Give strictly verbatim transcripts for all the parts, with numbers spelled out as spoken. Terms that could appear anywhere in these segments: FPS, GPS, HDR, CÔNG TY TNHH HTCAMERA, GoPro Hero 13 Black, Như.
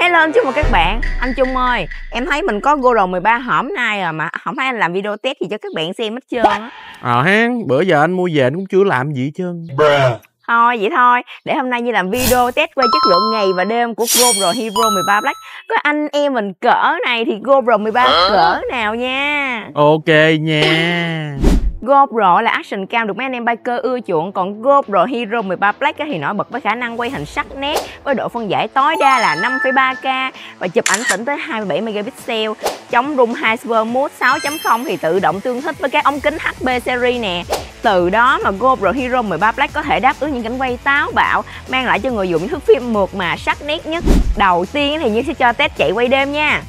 Hello anh Trung và các bạn. Anh Trung ơi, em thấy mình có GoPro mười ba hỏm nay rồi mà không thấy anh làm video test gì cho các bạn xem hết trơn á. Ờ hén, bữa giờ anh mua về anh cũng chưa làm gì hết trơn. Thôi vậy thôi, để hôm nay như làm video test quay chất lượng ngày và đêm của GoPro Hero mười ba Black. Có anh em mình cỡ này thì GoPro mười ba cỡ nào nha. Ok nha. GoPro là action cam được mấy anh em biker ưa chuộng, còn GoPro Hero mười ba Black thì nổi bật với khả năng quay hình sắc nét với độ phân giải tối đa là năm phẩy ba K và chụp ảnh tĩnh tới hai mươi bảy megapixel, chống rung Hyper Mode sáu chấm không thì tự động tương thích với các ống kính hát pê series nè. Từ đó mà GoPro Hero mười ba Black có thể đáp ứng những cảnh quay táo bạo, mang lại cho người dùng những thước phim mượt mà sắc nét nhất. Đầu tiên thì Như sẽ cho test chạy quay đêm nha.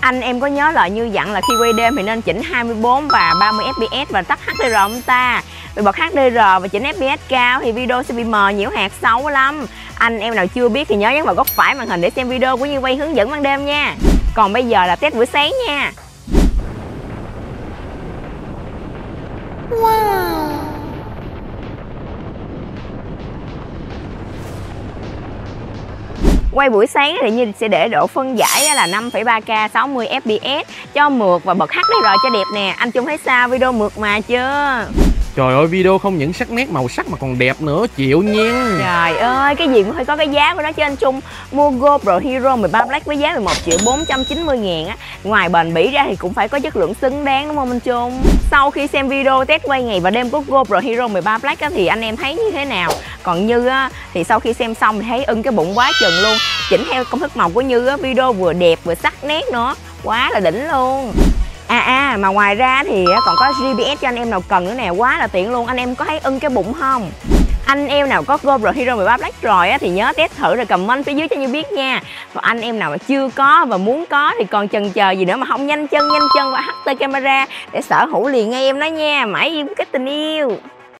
Anh em có nhớ lời Như dặn là khi quay đêm thì nên chỉnh hai mươi bốn và ba mươi F P S và tắt H D R không ta? Vì bật H D R và chỉnh F P S cao thì video sẽ bị mờ nhiễu hạt xấu lắm. Anh em nào chưa biết thì nhớ nhấn vào góc phải màn hình để xem video của Như quay hướng dẫn ban đêm nha. Còn bây giờ là test buổi sáng nha. Wow. Quay buổi sáng thì Như sẽ để độ phân giải là năm phẩy ba K sáu mươi F P S cho mượt và bật H D R cho đẹp nè. Anh Chung thấy sao, video mượt mà chưa? Trời ơi, video không những sắc nét màu sắc mà còn đẹp nữa, chịu nha. Trời ơi, cái gì cũng phải có cái giá của nó chứ anh Chung. Mua GoPro Hero mười ba Black với giá mười một triệu bốn trăm chín mươi ngàn á, ngoài bền bỉ ra thì cũng phải có chất lượng xứng đáng đúng không anh Chung? Sau khi xem video test quay ngày và đêm của GoPro Hero mười ba Black á, thì anh em thấy như thế nào? Còn Như á, thì sau khi xem xong thì thấy ưng cái bụng quá chừng luôn. Chỉnh theo công thức màu của Như á, video vừa đẹp vừa sắc nét nữa, quá là đỉnh luôn. À à, mà ngoài ra thì còn có G P S cho anh em nào cần nữa nè, quá là tiện luôn. Anh em có thấy ưng cái bụng không? Anh em nào có GoPro Hero mười ba Black rồi á, thì nhớ test thử rồi comment phía dưới cho Như biết nha. Còn anh em nào mà chưa có và muốn có thì còn chần chờ gì nữa mà không nhanh chân nhanh chân qua H T camera để sở hữu liền ngay em đó nha. Mãi yêu cái tình yêu.